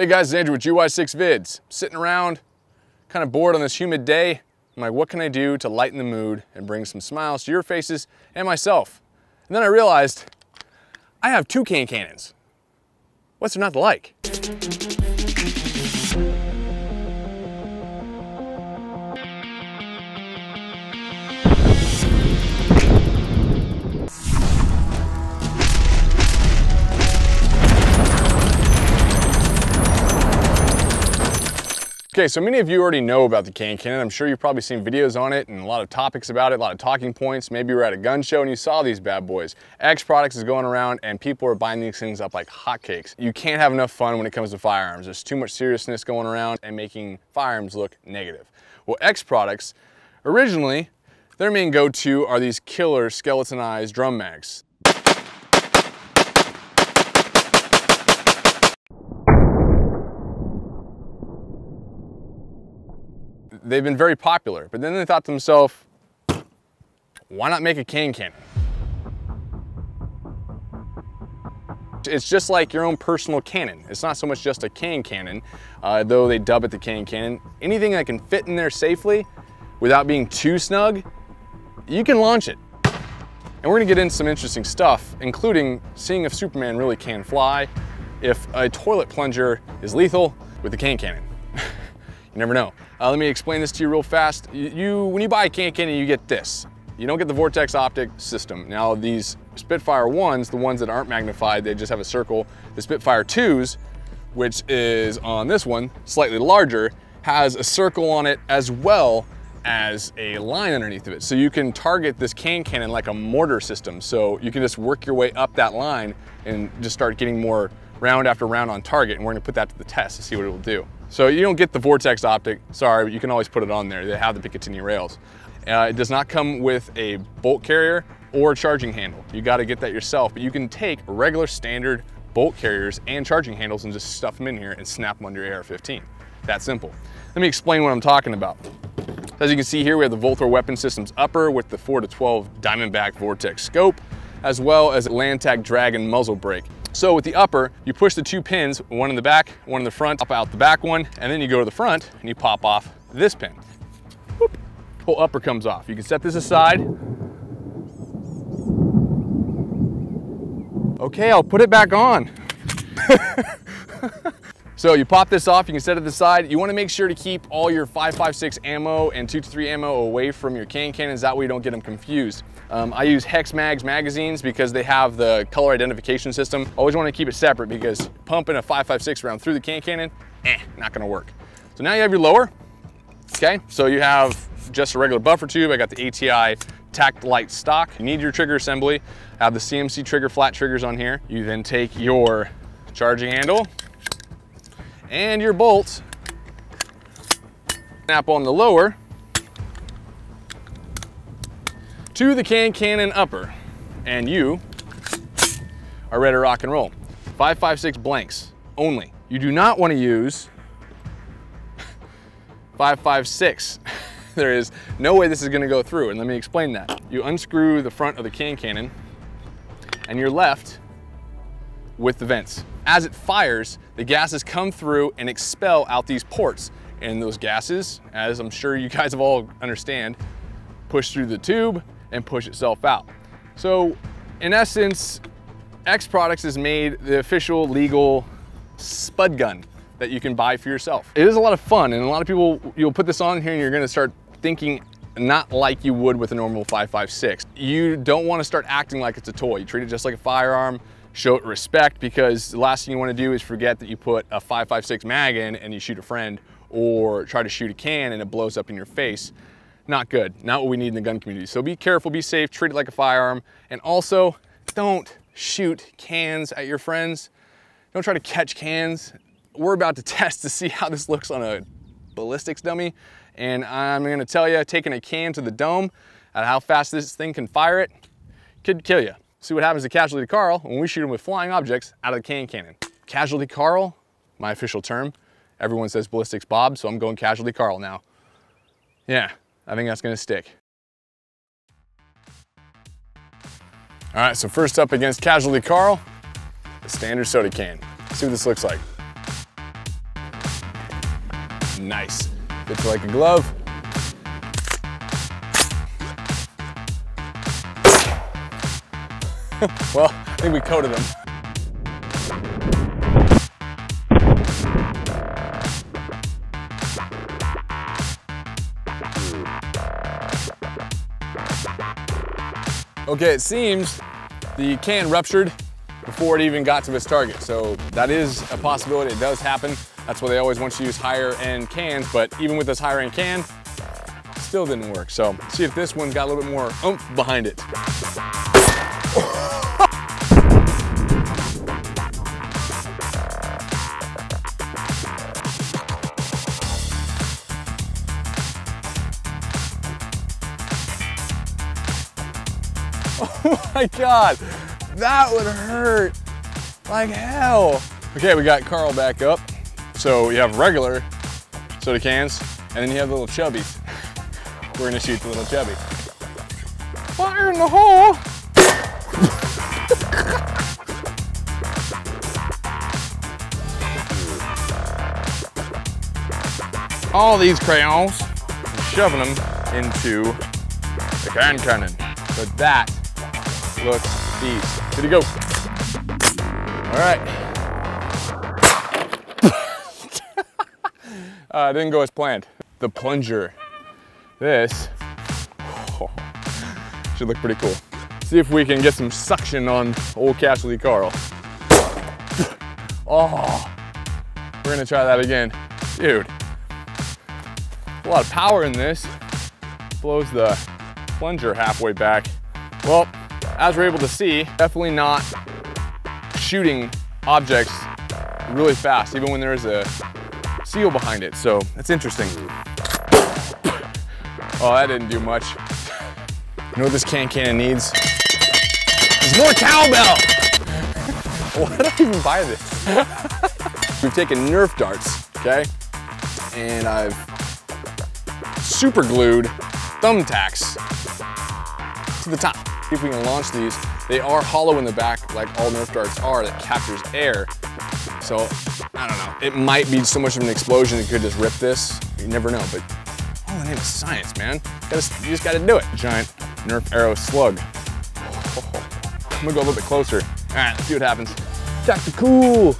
Hey guys, it's Andrew with GY6 Vids. Sitting around, kind of bored on this humid day. I'm like, what can I do to lighten the mood and bring some smiles to your faces and myself? And then I realized I have two Can Cannons. What's there not to like? Okay, so many of you already know about the Can Cannon. I'm sure you've probably seen videos on it and a lot of topics about it, a lot of talking points. Maybe you were at a gun show and you saw these bad boys. X-Products is going around and people are buying these things up like hotcakes. You can't have enough fun when it comes to firearms. There's too much seriousness going around and making firearms look negative. Well, X-Products, originally, their main go-to are these killer skeletonized drum mags. They've been very popular, but then they thought to themselves, why not make a Can Cannon? It's just like your own personal cannon. It's not so much just a Can Cannon, though they dub it the Can Cannon. Anything that can fit in there safely without being too snug, you can launch it. And we're gonna get into some interesting stuff, including seeing if Superman really can fly, if a toilet plunger is lethal with the Can Cannon. You never know. Let me explain this to you real fast. When you buy a Can Cannon, you get this. You don't get the Vortex optic system. Now these Spitfire 1s, the ones that aren't magnified, they just have a circle. The Spitfire 2s, which is on this one, slightly larger, has a circle on it as well as a line underneath of it. So you can target this Can Cannon like a mortar system. So you can just work your way up that line and just start getting more round after round on target, and we're gonna put that to the test to see what it will do. So you don't get the Vortex optic, sorry, but you can always put it on there. They have the Picatinny rails. It does not come with a bolt carrier or a charging handle. You gotta get that yourself, but you can take regular standard bolt carriers and charging handles and just stuff them in here and snap them under your AR-15. That simple. Let me explain what I'm talking about. As you can see here, we have the Voltor Weapon Systems upper with the 4 to 12 Diamondback Vortex scope, as well as a Lantac Dragon muzzle brake. So with the upper, you push the two pins, one in the back, one in the front, pop out the back one, and then you go to the front and you pop off this pin. Whoop. Whole upper comes off. You can set this aside. Okay, I'll put it back on. So you pop this off, you can set it aside. You wanna make sure to keep all your 5.56 ammo and 2-3 ammo away from your Can Cannons, that way you don't get them confused. I use Hex Mags magazines because they have the color identification system. Always wanna keep it separate because pumping a 5.56 round through the Can Cannon, not gonna work. So now you have your lower, okay? So you have just a regular buffer tube. I got the ATI Tact Light stock. You need your trigger assembly. I have the CMC trigger, flat triggers on here. You then take your charging handle, and your bolts, snap on the lower to the Can Cannon upper, and you are ready to rock and roll. 5.56 blanks only. You do not want to use 5.56. There is no way this is going to go through, and let me explain that. You unscrew the front of the Can Cannon, and you're left with the vents. As it fires, the gases come through and expel out these ports. And those gases, as I'm sure you guys have all understand, push through the tube and push itself out. So in essence, X-Products has made the official legal spud gun that you can buy for yourself. It is a lot of fun, and a lot of people, you'll put this on here and you're gonna start thinking not like you would with a normal 5.56. You don't wanna start acting like it's a toy. You treat it just like a firearm. Show it respect, because the last thing you want to do is forget that you put a 5.56 mag in and you shoot a friend, or try to shoot a can and it blows up in your face. Not good, not what we need in the gun community. So be careful, be safe, treat it like a firearm, and also don't shoot cans at your friends. Don't try to catch cans. We're about to test to see how this looks on a ballistics dummy, and I'm going to tell you, taking a can to the dome at how fast this thing can fire it could kill you. See what happens to Casualty Carl when we shoot him with flying objects out of the Can Cannon. Casualty Carl, my official term. Everyone says Ballistics Bob, so I'm going Casualty Carl now. Yeah, I think that's gonna stick. All right, so first up against Casualty Carl, the standard soda can. Let's see what this looks like. Nice. Fits like a glove. Well, I think we coated them. Okay, it seems the can ruptured before it even got to its target. So that is a possibility, it does happen. That's why they always want you to use higher end cans, but even with this higher end can, it still didn't work. So let's see if this one's got a little bit more oomph behind it. Oh my God, that would hurt like hell. Okay, we got Carl back up. So you have regular soda cans, and then you have the little chubbies. We're gonna shoot the little chubby. Fire in the hole. All these crayons, I'm shoving them into the Can Cannon. So that looks beast. Good to go. All right. Didn't go as planned. The plunger. This should look pretty cool. See if we can get some suction on old Casualty Carl. Oh, we're gonna try that again. Dude. A lot of power in this. Blows the plunger halfway back. Well, as we're able to see, definitely not shooting objects really fast, even when there is a seal behind it. So that's interesting. Oh, that didn't do much. You know what this Can Cannon needs? There's more cowbell. Why did I even buy this? We've taken Nerf darts, okay? And I've super glued thumbtacks to the top. See if we can launch these. They are hollow in the back, like all Nerf darts are, that captures air. So, I don't know. It might be so much of an explosion it could just rip this. You never know, but all in the name of science, man. You just gotta do it. Giant Nerf arrow slug. I'm gonna go a little bit closer. All right, let's see what happens. Dr. Cool.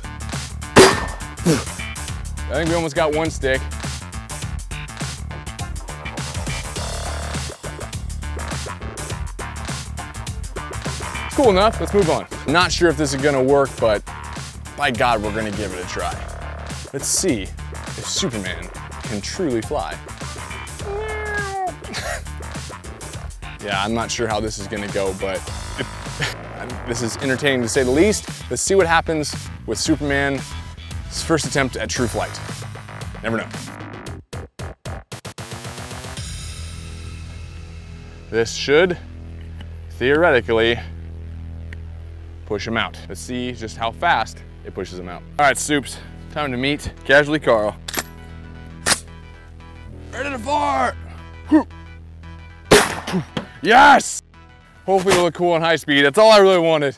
I think we almost got one stick. Cool enough, let's move on. Not sure if this is gonna work, but by God, we're gonna give it a try. Let's see if Superman can truly fly. Yeah, I'm not sure how this is gonna go, but this is entertaining to say the least. Let's see what happens with Superman's first attempt at true flight. Never know. This should, theoretically, push him out. Let's see just how fast it pushes him out. All right, Supes, time to meet Casualty Carl. Ready to fire! Yes! Hopefully it'll look cool on high speed. That's all I really wanted.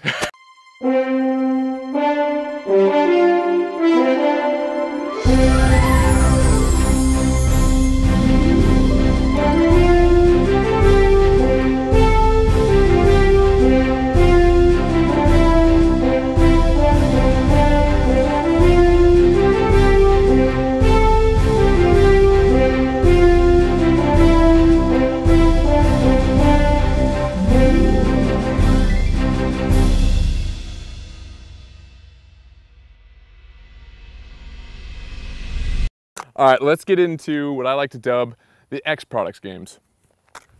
All right, let's get into what I like to dub the X-Products games.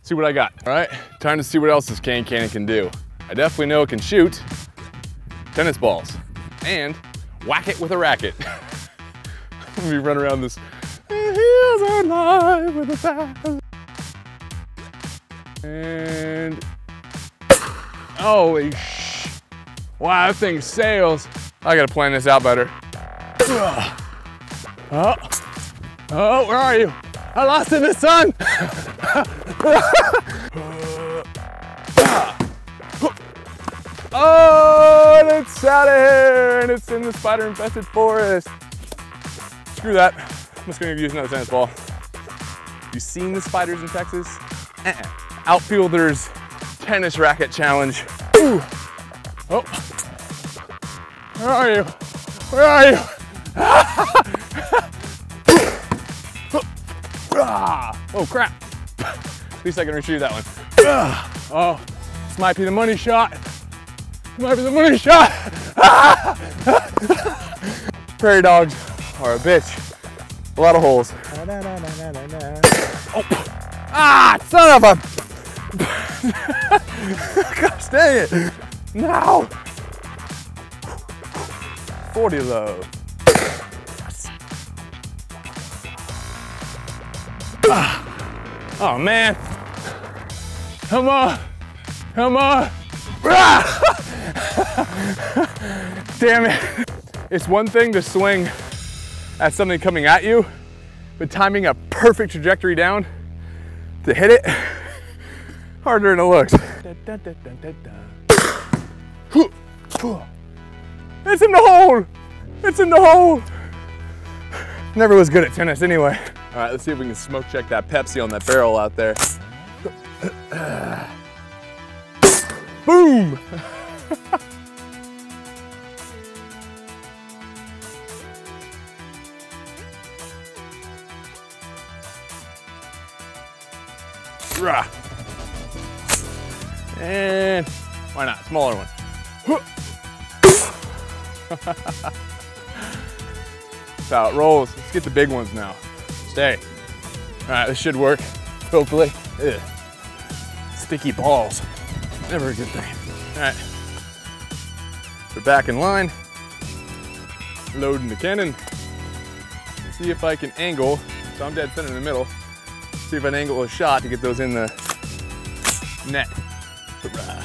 See what I got. All right, time to see what else this Can Cannon can do. I definitely know it can shoot tennis balls and whack it with a racket. We run around this. Here's our life with a fast. And, holy sh. Wow, that thing sails. I gotta plan this out better. Oh. Oh, where are you? I lost in the sun! Oh, and it's out of here, and it's in the spider-infested forest. Screw that. I'm just gonna use another tennis ball. You've seen the spiders in Texas? Outfielders tennis racket challenge. Ooh. Oh, where are you? Where are you? Oh crap! At least I can retrieve that one. Oh, this might be the money shot. This might be the money shot. Prairie dogs are a bitch. A lot of holes. Oh. Ah, son of a! Gosh dang it! No! 40 low. Oh man. Come on. Come on. Damn it. It's one thing to swing at something coming at you, but timing a perfect trajectory down to hit it, harder than it looks. It's in the hole! It's in the hole! Never was good at tennis anyway. All right, let's see if we can smoke check that Pepsi on that barrel out there. Boom! And why not? Smaller one. That's how it rolls. Let's get the big ones now. Stay. All right, this should work, hopefully. Ugh. Sticky balls, never a good thing. All right, we're back in line. Loading the cannon. See if I can angle, so I'm dead center in the middle. See if I can angle a shot to get those in the net. Hurrah.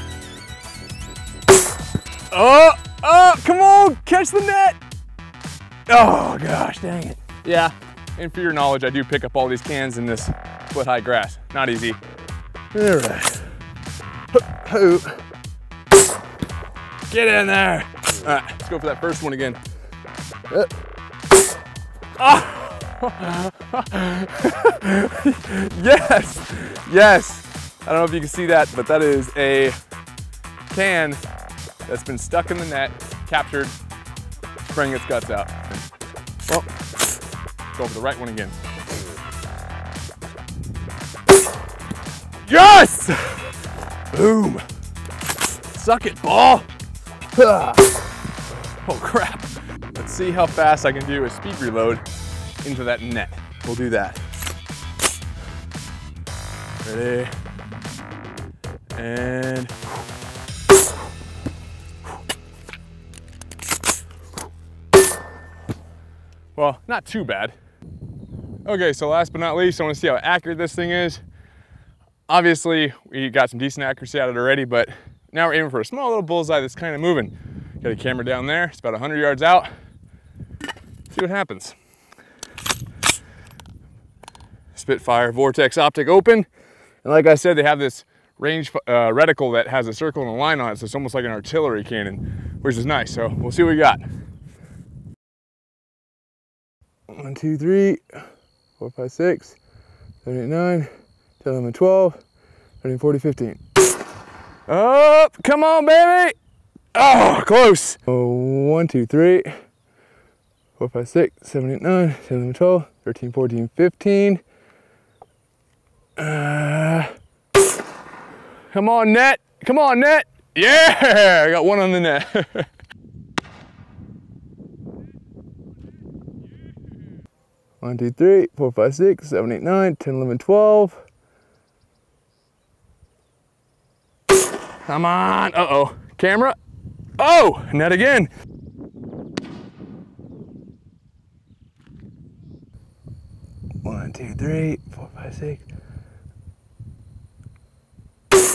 Oh, oh, come on, catch the net. Oh gosh, dang it. Yeah, and for your knowledge, I do pick up all these cans in this foot high grass. Not easy. All right. Get in there. All right, let's go for that first one again. Oh. Yes, yes. I don't know if you can see that, but that is a can that's been stuck in the net, captured, spraying its guts out. Well, go for the right one again. Yes! Boom. Suck it, ball. Oh, crap. Let's see how fast I can do a speed reload into that net. We'll do that. Ready? And well, not too bad. Okay, so last but not least, I want to see how accurate this thing is. Obviously, we got some decent accuracy out of it already, but now we're aiming for a small little bullseye that's kind of moving. Got a camera down there, it's about 100 yards out. See what happens. Spitfire Vortex optic open. And like I said, they have this range reticle that has a circle and a line on it, so it's almost like an artillery cannon, which is nice. So we'll see what we got. 1, 2, 3, 4, 5, 6, 7, 8, 9, 10, 11, 12, 13, 14, 15. Up, come on, baby. Oh, close. Oh, 1, 2, 3, 4, 5, 6, 7, 8, 9, 10, 11, 12, 13, 14, 15. Come on, net. Come on, net. Yeah, I got one on the net. One, two, three, four, five, six, seven, eight, nine, 10, 11, 12. Come on. Uh-oh. Camera. Oh, net again. One, two, three, four, five, six.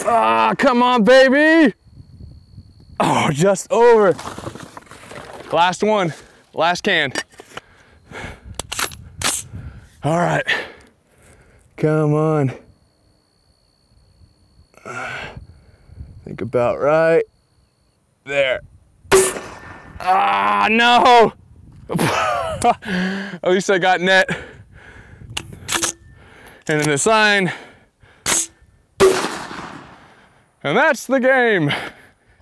Ah, come on, baby. Oh, just over. Last one. Last can. All right, come on. Think about right there. Ah, no. At least I got net. and then assign. And that's the game. Well,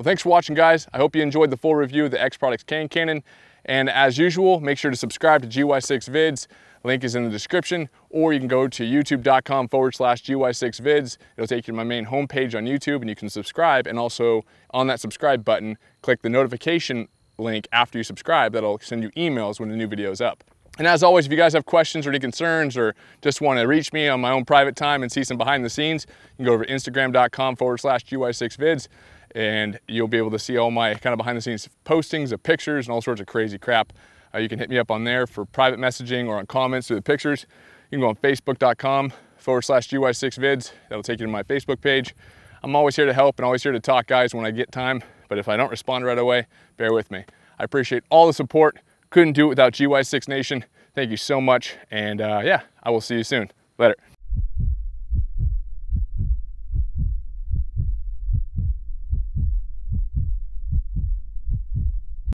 thanks for watching, guys. I hope you enjoyed the full review of the X-Products Can Cannon. And as usual, make sure to subscribe to GY6 Vids. Link is in the description, or you can go to youtube.com/GY6Vids. It'll take you to my main homepage on YouTube, and you can subscribe. And also on that subscribe button, click the notification link after you subscribe. That'll send you emails when the new video is up. And as always, if you guys have questions or any concerns or just want to reach me on my own private time and see some behind the scenes, you can go over to instagram.com/GY6Vids, and you'll be able to see all my kind of behind the scenes postings of pictures and all sorts of crazy crap. You can hit me up on there for private messaging or on comments through the pictures. You can go on facebook.com/GY6Vids. That'll take you to my Facebook page. I'm always here to help and always here to talk, guys, when I get time. But if I don't respond right away, bear with me. I appreciate all the support. Couldn't do it without GY6 Nation. Thank you so much. And yeah, I will see you soon. Later.